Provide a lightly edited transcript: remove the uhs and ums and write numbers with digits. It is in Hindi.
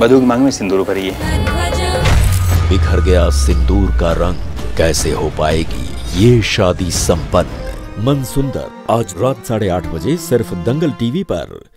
बदू की मांग में सिंदूर भरी है। बिखर गया सिंदूर का रंग, कैसे हो पाएगी ये शादी संपन्न। मन सुंदर आज रात 8:30 बजे सिर्फ दंगल टीवी पर।